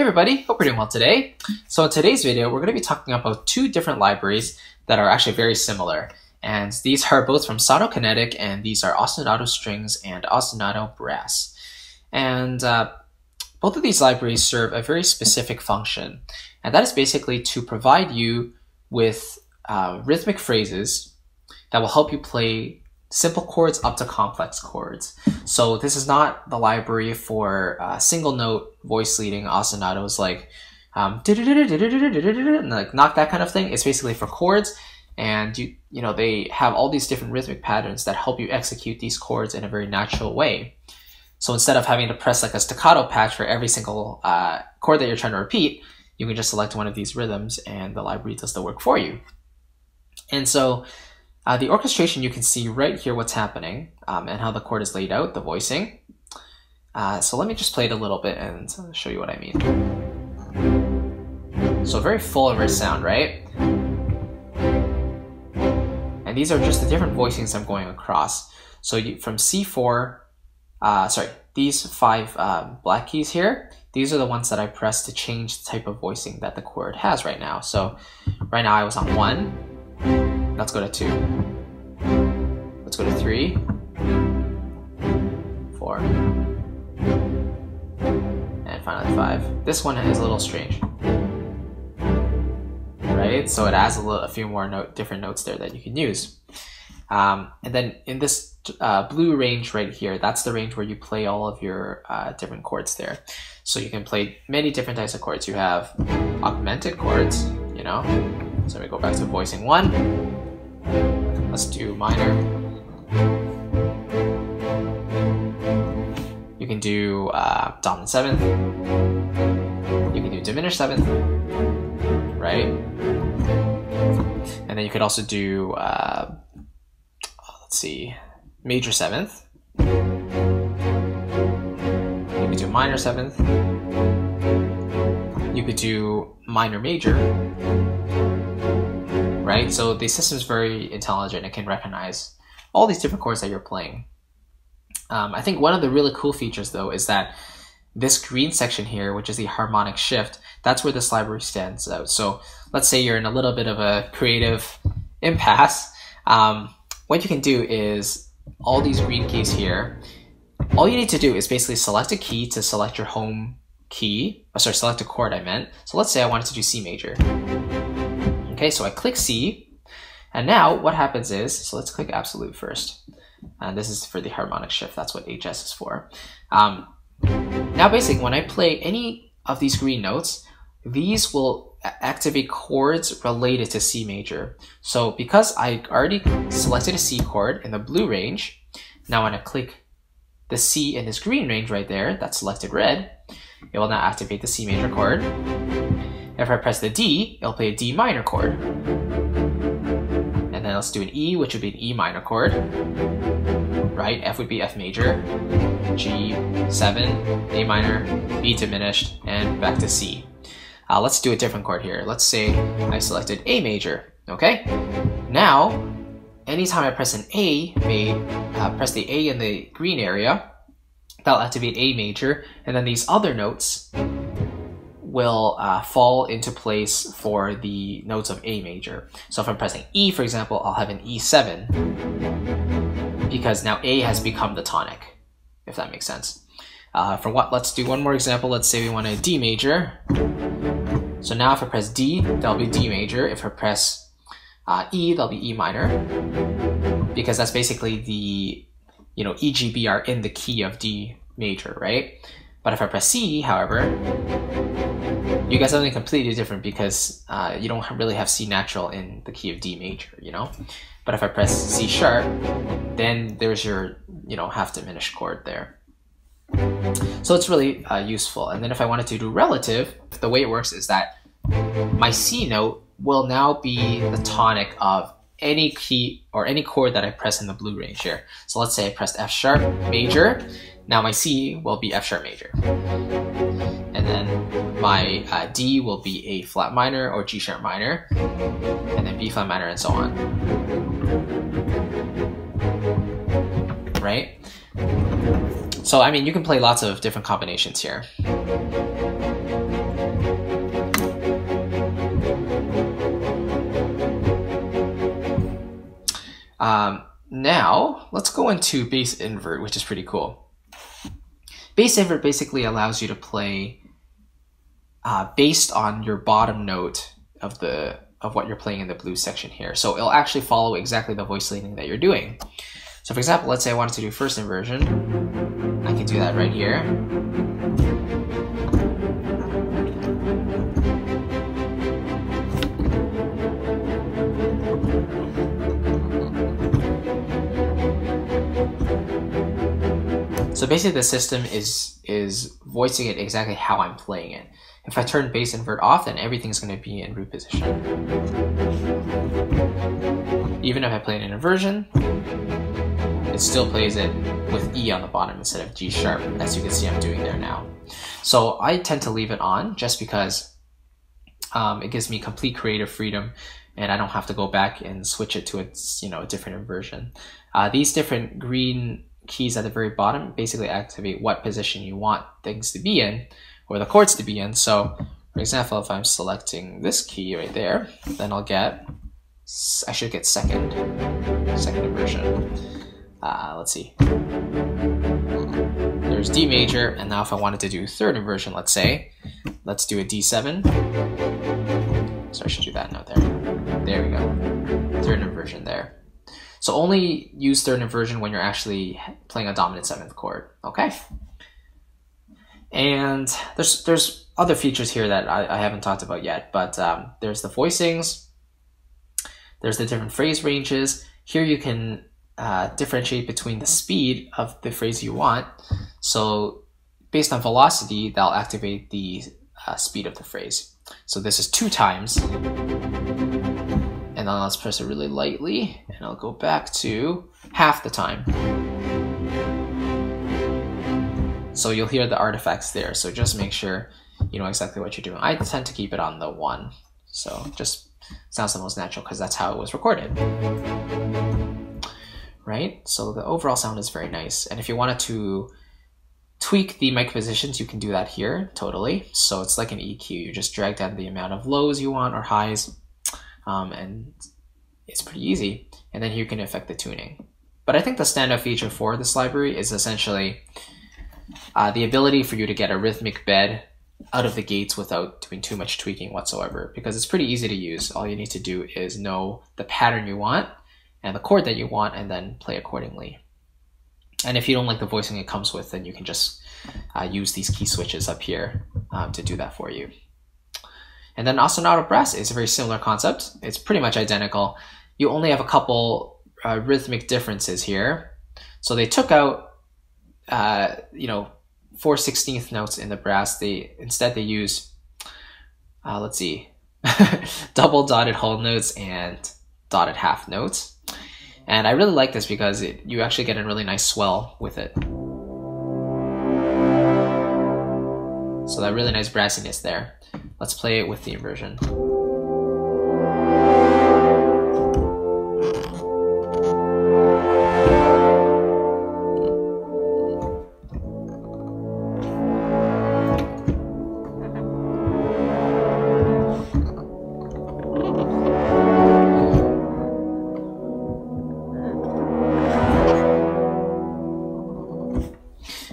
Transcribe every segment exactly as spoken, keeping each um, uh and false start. Hey everybody, hope you're doing well today. So in today's video, we're gonna be talking about two different libraries that are actually very similar. And these are both from Sonokinetic, and these are ostinato strings and ostinato brass. And uh, both of these libraries serve a very specific function. And that is basically to provide you with uh, rhythmic phrases that will help you play simple chords up to complex chords. So this is not the library for uh, single note voice leading ostinatos like um, and like knock, that kind of thing. It's basically for chords, and you you know they have all these different rhythmic patterns that help you execute these chords in a very natural way. So instead of having to press like a staccato patch for every single uh, chord that you're trying to repeat, you can just select one of these rhythms and the library does the work for you. And so Uh, the orchestration, you can see right here what's happening um, and how the chord is laid out, the voicing. Uh, so let me just play it a little bit and show you what I mean. So very full of our sound, right? And these are just the different voicings I'm going across. So you, from C four, uh, sorry, these five uh, black keys here, these are the ones that I press to change the type of voicing that the chord has right now. So right now I was on one. Let's go to two. Let's go to three. Four. And finally five. This one is a little strange, right? So it adds a, little, a few more note, different notes there that you can use. Um, and then in this uh, blue range right here, that's the range where you play all of your uh, different chords there. So you can play many different types of chords. You have augmented chords, you know? So we go back to voicing one. Let's do minor. You can do uh, dominant seventh. You can do diminished seventh, right? And then you could also do, uh, let's see, major seventh. You could do minor seventh. You could do minor major. Right? So the system is very intelligent. It can recognize all these different chords that you're playing. Um, I think one of the really cool features, though, is that this green section here, which is the harmonic shift, that's where this library stands out. So let's say you're in a little bit of a creative impasse. Um, what you can do is all these green keys here, all you need to do is basically select a key to select your home key. Oh, sorry, select a chord, I meant. So let's say I wanted to do C major. Okay, so I click C, and now what happens is, so let's click absolute first. And this is for the harmonic shift, that's what H S is for. Um, now basically, when I play any of these green notes, these will activate chords related to C major. So because I already selected a C chord in the blue range, now when I click the C in this green range right there, that's selected red, it will now activate the C major chord. If I press the D, it'll play a D minor chord. And then let's do an E, which would be an E minor chord. Right, F would be F major, G, seven, A minor, B diminished, and back to C. Uh, let's do a different chord here. Let's say I selected A major, okay? Now, anytime I press an A, may, uh, press the A in the green area, that'll activate A major, and then these other notes will uh, fall into place for the notes of A major. So if I'm pressing E, for example, I'll have an E seven because now A has become the tonic, if that makes sense. Uh, for what? Let's do one more example. Let's say we want a D major. So now if I press D, that'll be D major. If I press uh, E, that'll be E minor because that's basically the, you know, E, G, B are in the key of D major, right? But if I press C, however, you get something completely different because uh, you don't really have C natural in the key of D major, you know? But if I press C sharp, then there's your, you know, half diminished chord there. So it's really uh, useful. And then if I wanted to do relative, the way it works is that my C note will now be the tonic of any key or any chord that I press in the blue range here. So let's say I pressed F sharp major. Now my C will be F sharp major. And then my uh, D will be A flat minor or G sharp minor. And then B flat minor and so on. Right? So, I mean, you can play lots of different combinations here. Um, now let's go into bass invert, which is pretty cool. Bass invert basically allows you to play uh, based on your bottom note of the of what you're playing in the blues section here. So it'll actually follow exactly the voice leading that you're doing. So for example, let's say I wanted to do first inversion. I can do that right here. So basically the system is is voicing it exactly how I'm playing it. If I turn bass invert off, then everything's going to be in root position. Even if I play an inversion, it still plays it with E on the bottom instead of G sharp, as you can see I'm doing there now. So I tend to leave it on just because um, it gives me complete creative freedom, and I don't have to go back and switch it to its, you know, a different inversion. Uh, these different green keys at the very bottom basically activate what position you want things to be in, or the chords to be in. So for example, if I'm selecting this key right there, then I'll get, I should get second, second inversion. Uh, let's see, there's D major, and now if I wanted to do third inversion, let's say, let's do a D seven. So I should do that note there. There we go, third inversion there. So only use third inversion when you're actually playing a dominant seventh chord, okay? And there's there's other features here that I, I haven't talked about yet, but um, there's the voicings, there's the different phrase ranges. Here you can uh, differentiate between the speed of the phrase you want. So based on velocity, that'll activate the uh, speed of the phrase. So this is two times. And then let's press it really lightly, and I'll go back to half the time. So you'll hear the artifacts there, so just make sure you know exactly what you're doing. I tend to keep it on the one, so just sounds the most natural because that's how it was recorded. Right? So the overall sound is very nice, and if you wanted to tweak the mic positions, you can do that here, totally. So it's like an E Q, you just drag down the amount of lows you want or highs. Um, and it's pretty easy, and then you can affect the tuning. But I think the standout feature for this library is essentially uh, the ability for you to get a rhythmic bed out of the gates without doing too much tweaking whatsoever, because it's pretty easy to use. All you need to do is know the pattern you want and the chord that you want, and then play accordingly. And if you don't like the voicing it comes with, then you can just uh, use these key switches up here um, to do that for you. And then ostinato brass is a very similar concept. It's pretty much identical. You only have a couple uh, rhythmic differences here. So they took out, uh, you know, four sixteenth notes in the brass. They instead they used, uh, let's see, double dotted whole notes and dotted half notes. And I really like this because it, you actually get a really nice swell with it. So that really nice brassiness there. Let's play it with the inversion.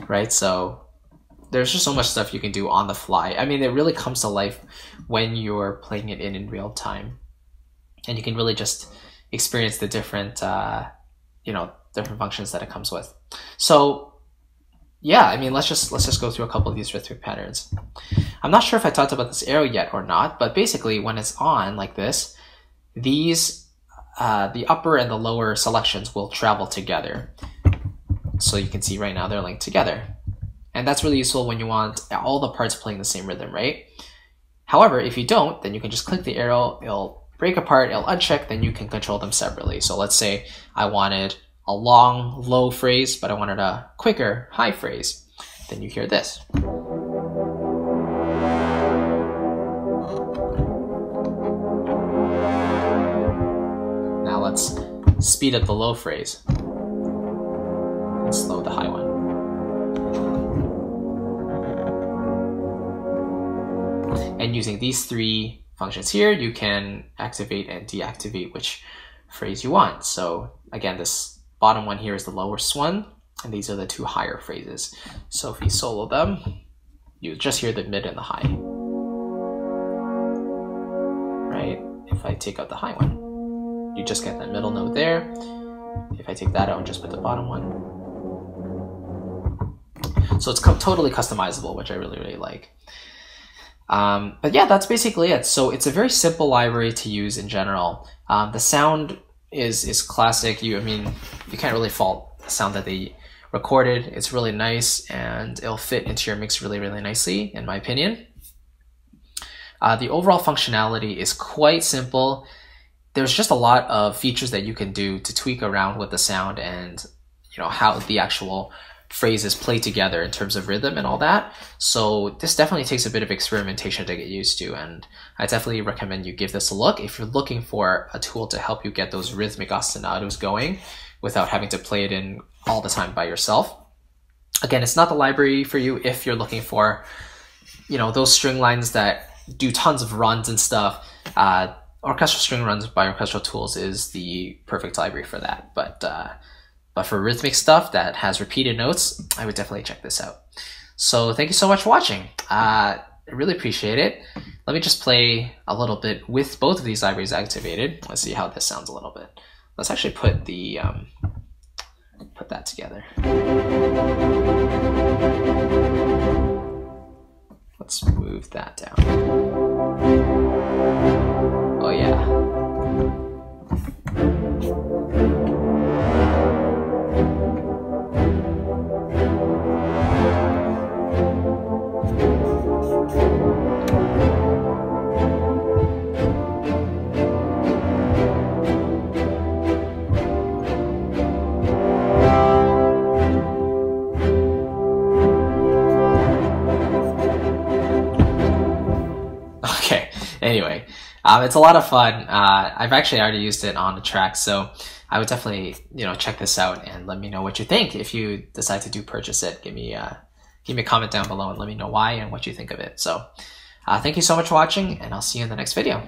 Right, so there's just so much stuff you can do on the fly. I mean, it really comes to life when you're playing it in in real time, and you can really just experience the different, uh, you know, different functions that it comes with. So, yeah, I mean, let's just let's just go through a couple of these rhythmic patterns. I'm not sure if I talked about this arrow yet or not, but basically, when it's on like this, these uh, the upper and the lower selections will travel together. So you can see right now they're linked together. And that's really useful when you want all the parts playing the same rhythm, right? However, if you don't, then you can just click the arrow, it'll break apart, it'll uncheck, then you can control them separately. So let's say I wanted a long, low phrase, but I wanted a quicker, high phrase. Then you hear this. Now let's speed up the low phrase and slow the high one. And using these three functions here, you can activate and deactivate which phrase you want. So again, this bottom one here is the lowest one, and these are the two higher phrases. So if we solo them, you just hear the mid and the high, right? If I take out the high one, you just get that middle note there. If I take that out and just put the bottom one. So it's totally customizable, which I really, really like. Um, but yeah, that's basically it. So it's a very simple library to use in general. Um, the sound is is classic. You, I mean, you can't really fault the sound that they recorded. It's really nice, and it'll fit into your mix really, really nicely, in my opinion. Uh, the overall functionality is quite simple. There's just a lot of features that you can do to tweak around with the sound and, you know, how the actual phrases play together in terms of rhythm and all that. So this definitely takes a bit of experimentation to get used to, and I definitely recommend you give this a look if you're looking for a tool to help you get those rhythmic ostinatos going without having to play it in all the time by yourself. Again, it's not the library for you if you're looking for, you know, those string lines that do tons of runs and stuff. Uh, Orchestral String Runs by Orchestral Tools is the perfect library for that, but uh, But for rhythmic stuff that has repeated notes, I would definitely check this out. So thank you so much for watching. Uh, I really appreciate it. Let me just play a little bit with both of these libraries activated. Let's see how this sounds a little bit. Let's actually put the um, put that together. Let's move that down. Oh yeah. Anyway, um, it's a lot of fun. Uh, I've actually already used it on the track, so I would definitely, you know, check this out and let me know what you think. If you decide to do purchase it, give me, uh, give me a comment down below and let me know why and what you think of it. So uh, thank you so much for watching, and I'll see you in the next video.